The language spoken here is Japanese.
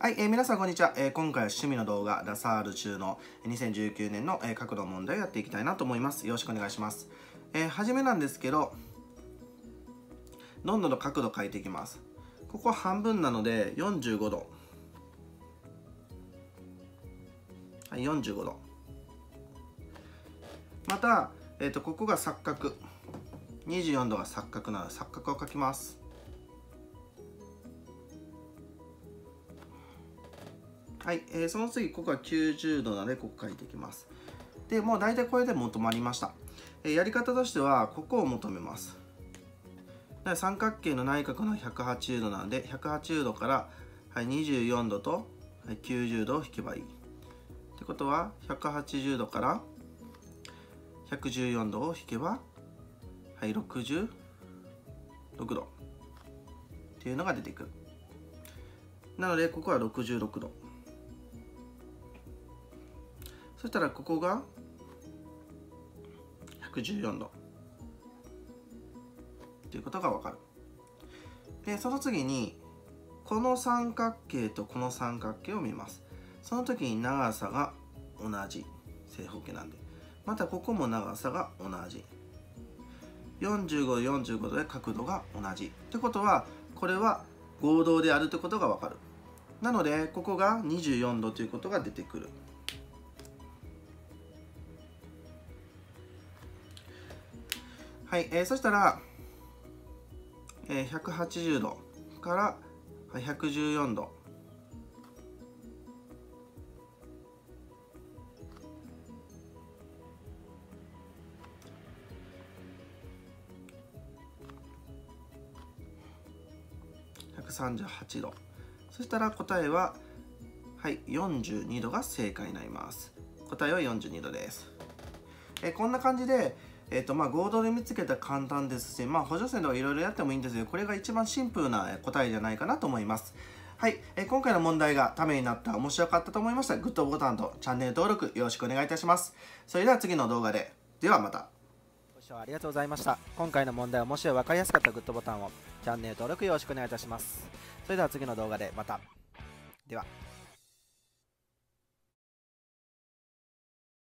はい、皆さんこんにちは。今回は趣味の動画、ラサール中の2019年の角度の問題をやっていきたいなと思います。よろしくお願いします。はじめなんですけど、どんどん角度変えていきます。ここ半分なので45度。はい、45度。また、ここが錯角。24度が錯角なので錯角を描きます。はい、その次ここが90度なのでここ書いていきます。でもう大体これでもう止まりました。やり方としてはここを求めます。三角形の内角の180度なので180度から、はい、24度と、はい、90度を引けばいい。ってことは180度から114度を引けば、はい、66度っていうのが出てくる。なのでここは66度。そしたらここが114度ということが分かる。でその次にこの三角形とこの三角形を見ます。その時に長さが同じ正方形なんで、またここも長さが同じ、45度45度で角度が同じってことはこれは合同であるってことが分かる。なのでここが24度ということが出てくる。はい、そしたら、180度から114度138度、そしたら答えは、はい、42度が正解になります。答えは42度です。こんな感じで合同で見つけたら簡単ですし、補助線とかいろいろやってもいいんですけど、これが一番シンプルな答えじゃないかなと思います。はい、今回の問題がためになった、面白かったと思いましたら、グッドボタンとチャンネル登録よろしくお願いいたします。それでは次の動画で。ではまた。ご視聴ありがとうございました。今回の問題はもし分かりやすかったらグッドボタンを、チャンネル登録よろしくお願いいたします。それでは次の動画でまた。では。